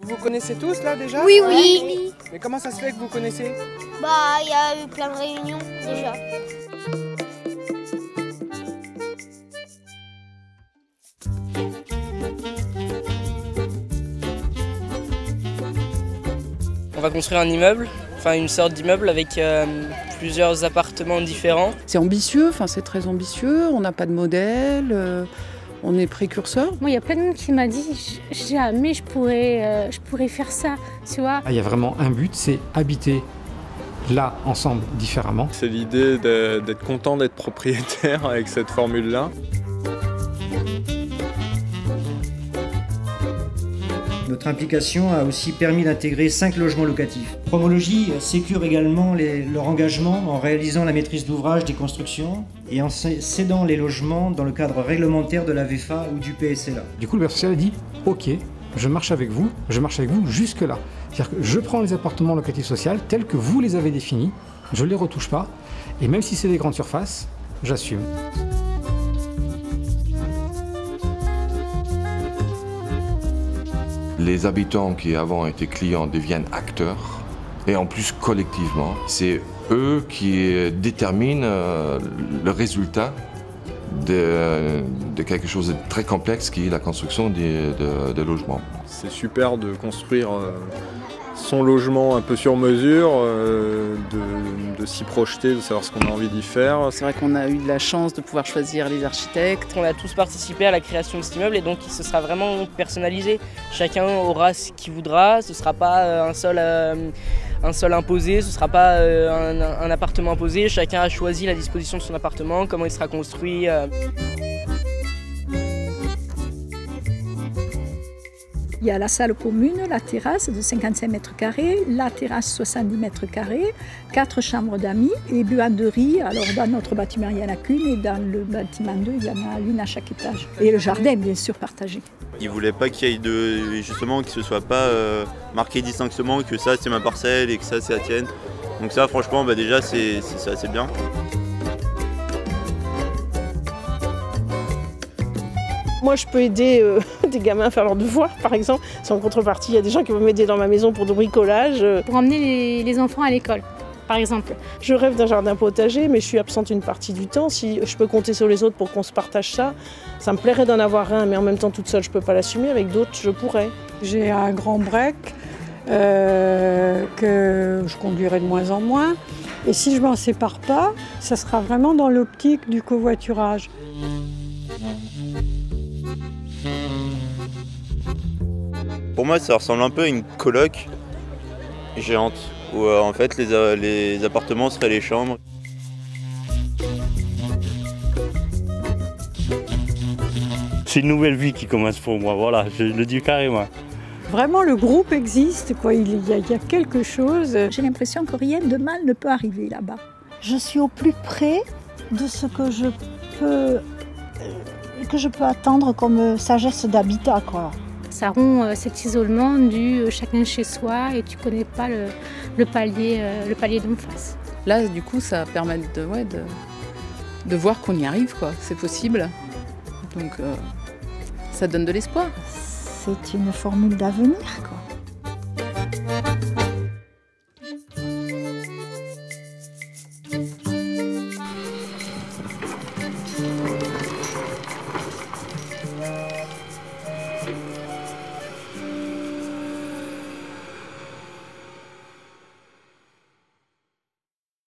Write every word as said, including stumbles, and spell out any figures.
Vous connaissez tous là déjà? Oui, oui, oui. Mais comment ça se fait que vous connaissez? Bah, il y a eu plein de réunions déjà. On va construire un immeuble, enfin une sorte d'immeuble avec euh, plusieurs appartements différents. C'est ambitieux, enfin c'est très ambitieux, on n'a pas de modèle. Euh... On est précurseur. Moi, il y a plein de monde qui m'a dit jamais je pourrais, euh, je pourrais faire ça, tu vois. Il y a vraiment un but, c'est habiter là ensemble différemment. C'est l'idée d'être content d'être propriétaire avec cette formule-là. Notre implication a aussi permis d'intégrer cinq logements locatifs. Promologie sécure également les, leur engagement en réalisant la maîtrise d'ouvrage des constructions et en cédant les logements dans le cadre réglementaire de la V F A ou du P S L A. Du coup, le maire social a dit « Ok, je marche avec vous, je marche avec vous jusque-là. » C'est-à-dire que je prends les appartements locatifs sociaux tels que vous les avez définis, je ne les retouche pas, et même si c'est des grandes surfaces, j'assume. Les habitants qui avant étaient clients deviennent acteurs et en plus collectivement. C'est eux qui déterminent le résultat de, de quelque chose de très complexe qui est la construction des, de, des logements. C'est super de construire son logement un peu sur mesure, de, de s'y projeter, de savoir ce qu'on a envie d'y faire. C'est vrai qu'on a eu de la chance de pouvoir choisir les architectes. On a tous participé à la création de cet immeuble et donc ce sera vraiment personnalisé. Chacun aura ce qu'il voudra, ce ne sera pas un seul, un seul imposé, ce ne sera pas un, un appartement imposé. Chacun a choisi la disposition de son appartement, comment il sera construit. Il y a la salle commune, la terrasse de cinquante-cinq mètres carrés, la terrasse soixante-dix mètres carrés, quatre chambres d'amis et buanderie. Alors dans notre bâtiment, il n'y en a qu'une et dans le bâtiment deux, il y en a une à chaque étage. Et le jardin, bien sûr, partagé. Ils ne voulaient pas qu'il y ait de... justement que ce ne soit pas euh, marqué distinctement que ça, c'est ma parcelle et que ça, c'est la tienne. Donc ça, franchement, bah, déjà, c'est assez bien. Moi, je peux aider euh, des gamins à faire leurs devoirs, par exemple. Sans contrepartie, il y a des gens qui vont m'aider dans ma maison pour du bricolage. Pour emmener les, les enfants à l'école, par exemple. Je rêve d'un jardin potager, mais je suis absente une partie du temps. Si je peux compter sur les autres pour qu'on se partage ça, ça me plairait d'en avoir un, mais en même temps, toute seule, je ne peux pas l'assumer. Avec d'autres, je pourrais. J'ai un grand break euh, que je conduirai de moins en moins. Et si je m'en sépare pas, ça sera vraiment dans l'optique du covoiturage. Pour moi, ça ressemble un peu à une coloc géante où euh, en fait les, les appartements seraient les chambres. C'est une nouvelle vie qui commence pour moi, voilà, je le dis carrément. Vraiment, le groupe existe, quoi. Il y a, il y a quelque chose. J'ai l'impression que rien de mal ne peut arriver là-bas. Je suis au plus près de ce que je peux, que je peux attendre comme sagesse d'habitat, quoi. Ça rompt euh, cet isolement du euh, chacun chez soi et tu ne connais pas le, le palier, euh, le palier d'en face. Là, du coup, ça permet de, ouais, de, de voir qu'on y arrive, quoi. C'est possible. Donc, euh, ça donne de l'espoir. C'est une formule d'avenir, quoi.